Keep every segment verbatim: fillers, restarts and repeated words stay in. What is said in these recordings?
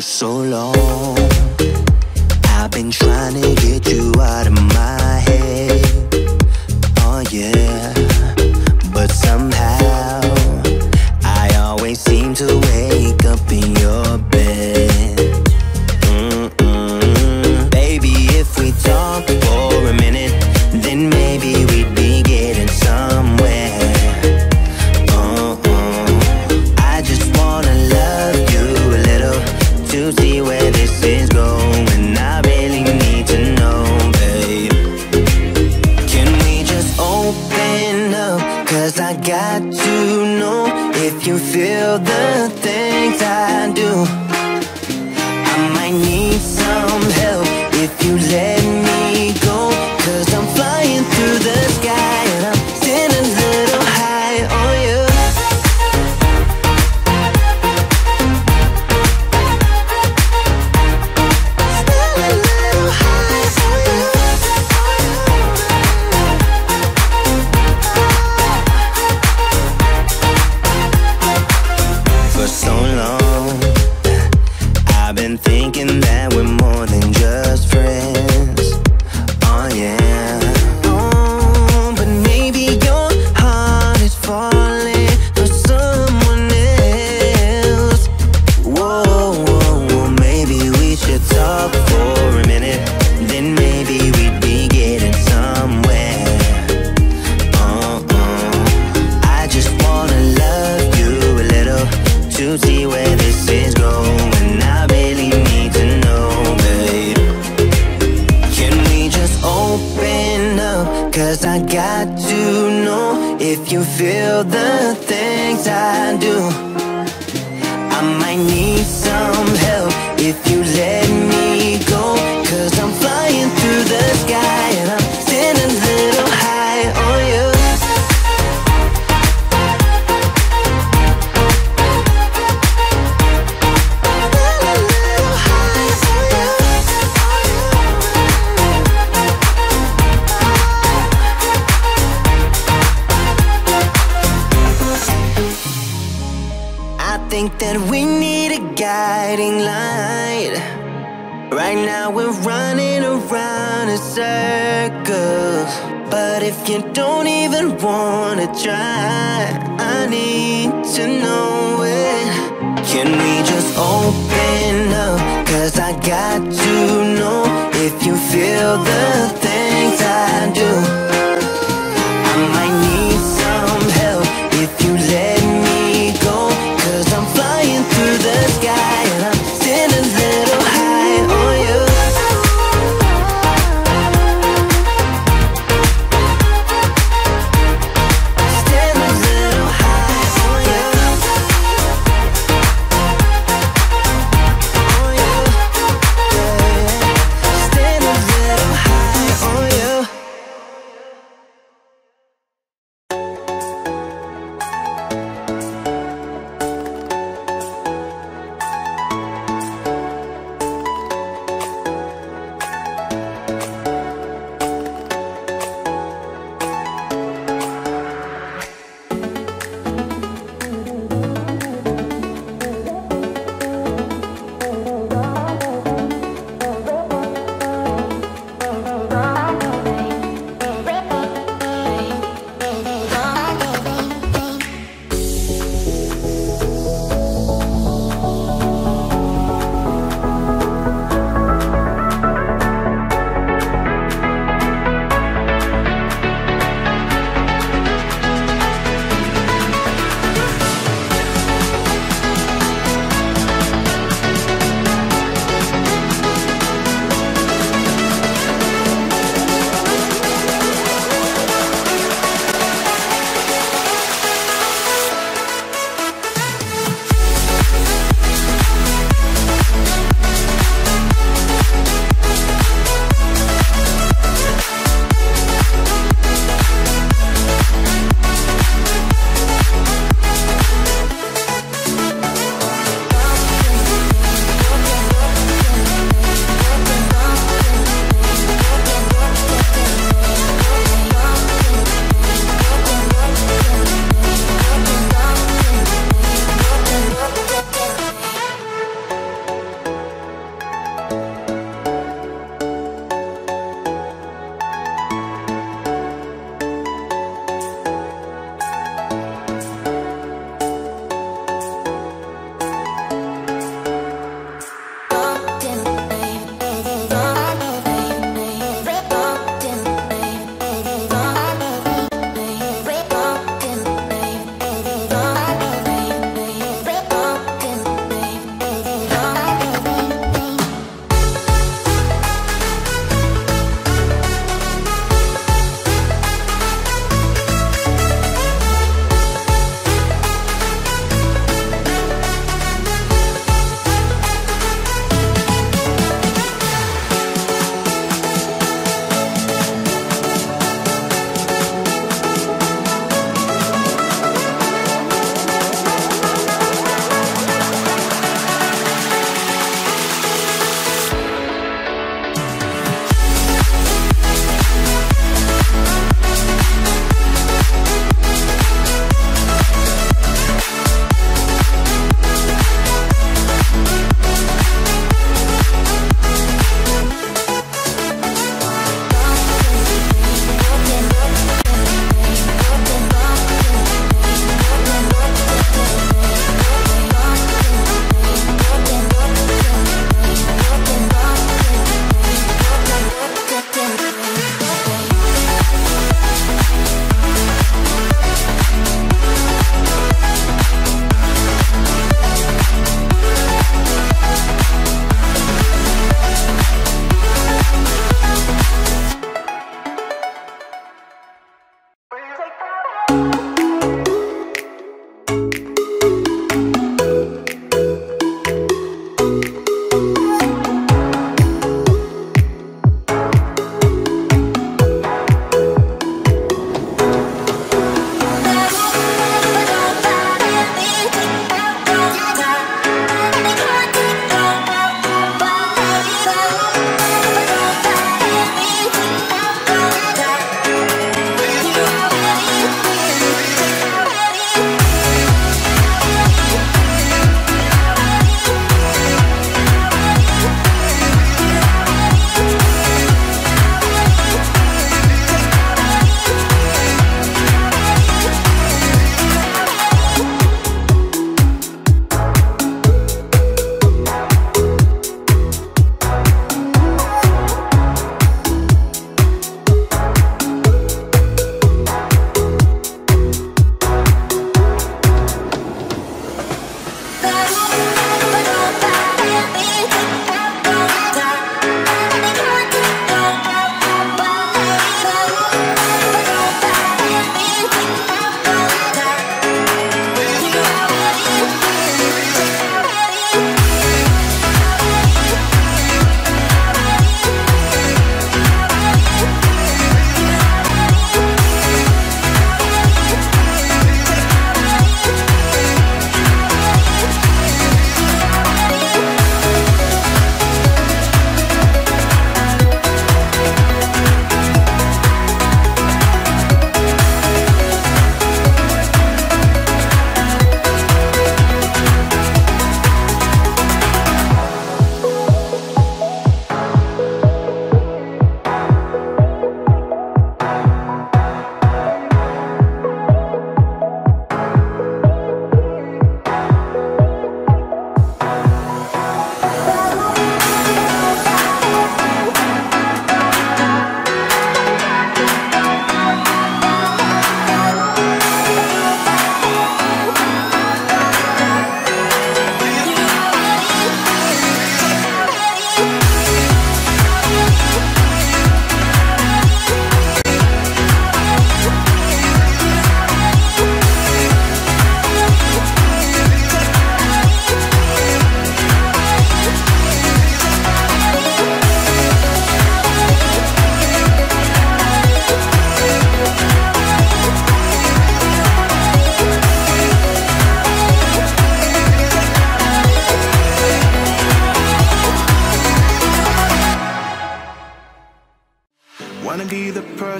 for so long. I've been trying to get you out of my head. Oh yeah. But somehow I always seem to wake up in your bed. Mm-mm. Baby, if we talk for a minute, then maybe we'd be getting somewhere. To see where this is going, I really need to know, babe. Can we just open up? Cause I got to know if you feel the things I do. I might need some help if you let me go. Cause I'm flying through the sky and I'm sitting a little high on you.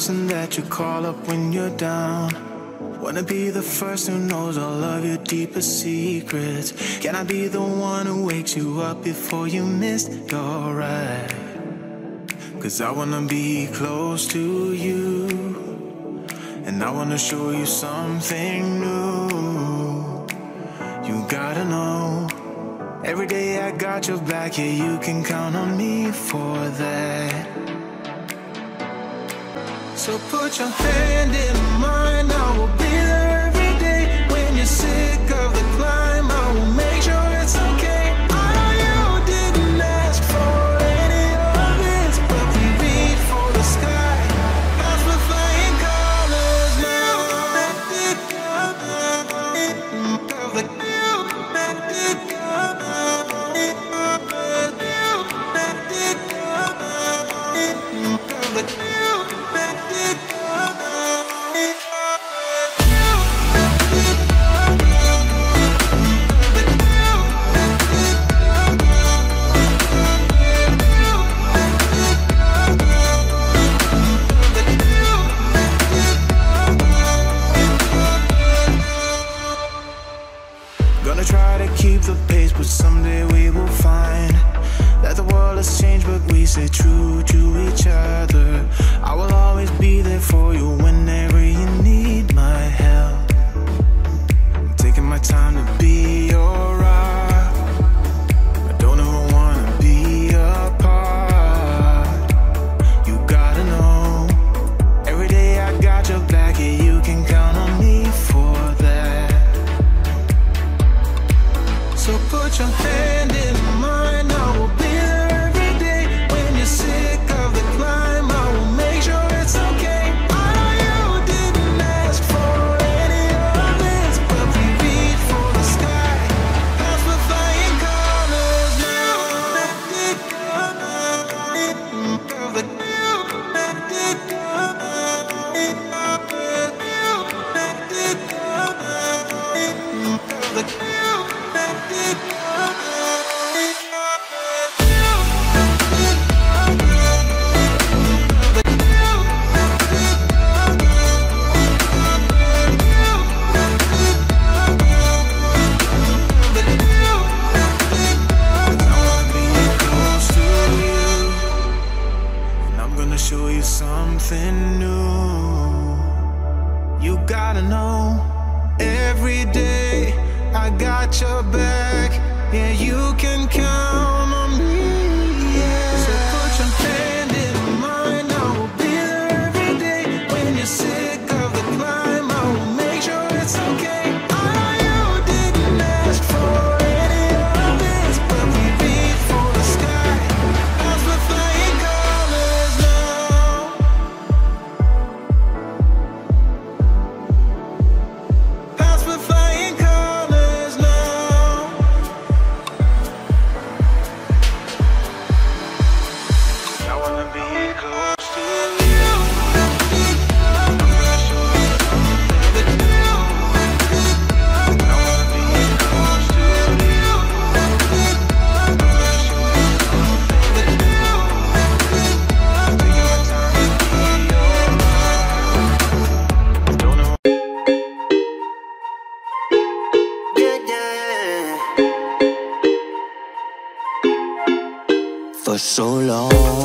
person that you call up when you're down. Wanna be the first who knows all of your deepest secrets. Can I be the one who wakes you up before you miss your ride? Cause I wanna be close to you, and I wanna show you something new. You gotta know, every day I got your back, yeah, you can count on me for that. So put your hand in mine, I will be there every day. When you're sick of the climb, I will make sure it's okay. I know you didn't ask for any of this, but we reach for the sky. Cause we're flying colors now. Someday we will find that the world has changed, but we stay true to each other. I will always be there for you whenever you need my help. I'm taking my time to be your rock. I don't ever wanna be apart. You gotta know, every day I got your back, yeah, you can count on me for that. So put your hand in mine, I will be there every day. When you're sick of the climb, I will make sure it's okay. I know you didn't ask for any of this, but we reach for the sky. Cause we're flying colors now. Something new, you gotta know, every day I got your back, yeah, you can count on me, yeah. So put your hand in mine, I will be there every day. When you're sick of the climb, I will make sure it's okay. For so long,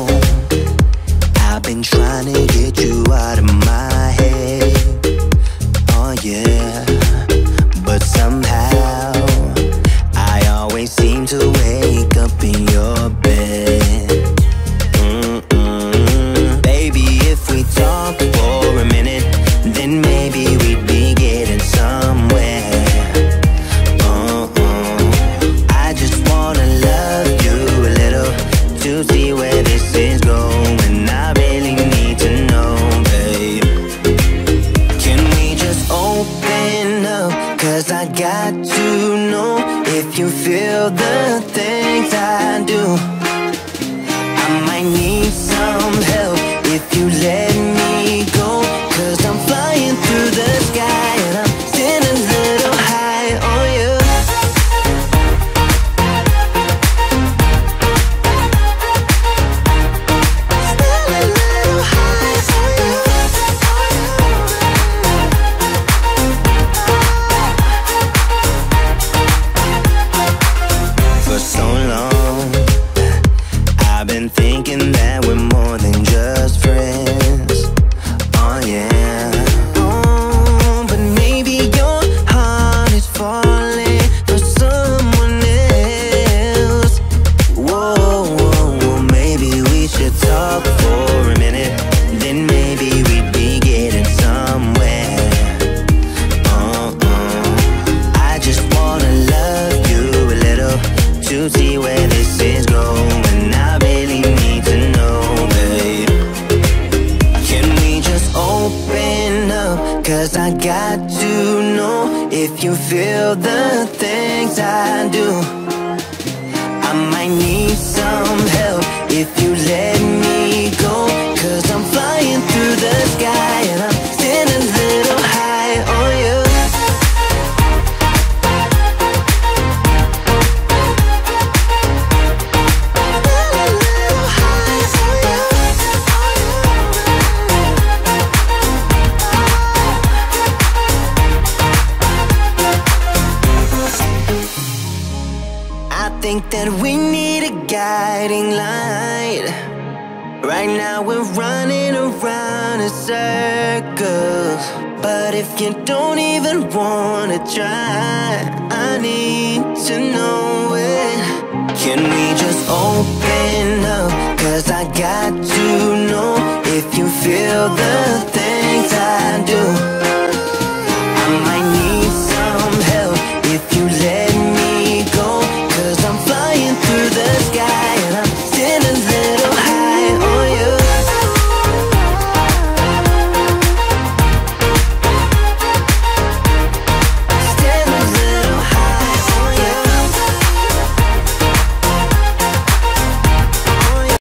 I've been trying to get you out of my head. Oh yeah, but somehow I always seem to wake up in your bed. Mm-mm. Baby, if we talk for a minute, then maybe we'd be getting somewhere. Oh, oh. I just wanna love you. See 'Cause I got to know if you feel the things I do. I might need some help if you let me go, 'cause I'm flying through the sky and I'm standing a little high on you. I think that we need a guiding light. Right now we're running around in circles, but if you don't even wanna try, I need to know it. Can we just open up? 'Cause I got to know if you feel the things I do.